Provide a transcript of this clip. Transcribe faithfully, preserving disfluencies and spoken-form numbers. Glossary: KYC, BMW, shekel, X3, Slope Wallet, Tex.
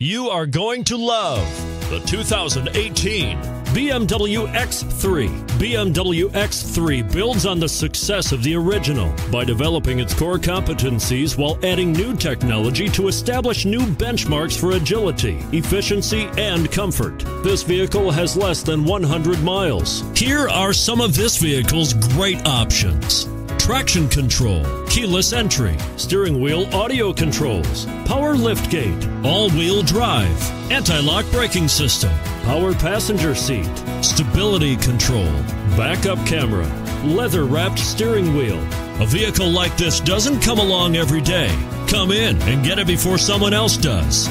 You are going to love the two thousand eighteen B M W X three. B M W X three builds on the success of the original by developing its core competencies while adding new technology to establish new benchmarks for agility, efficiency, and comfort. This vehicle has less than one hundred miles. Here are some of this vehicle's great options: traction control, keyless entry, steering wheel audio controls, power liftgate, all-wheel drive, anti-lock braking system, power passenger seat, stability control, backup camera, leather-wrapped steering wheel. A vehicle like this doesn't come along every day. Come in and get it before someone else does.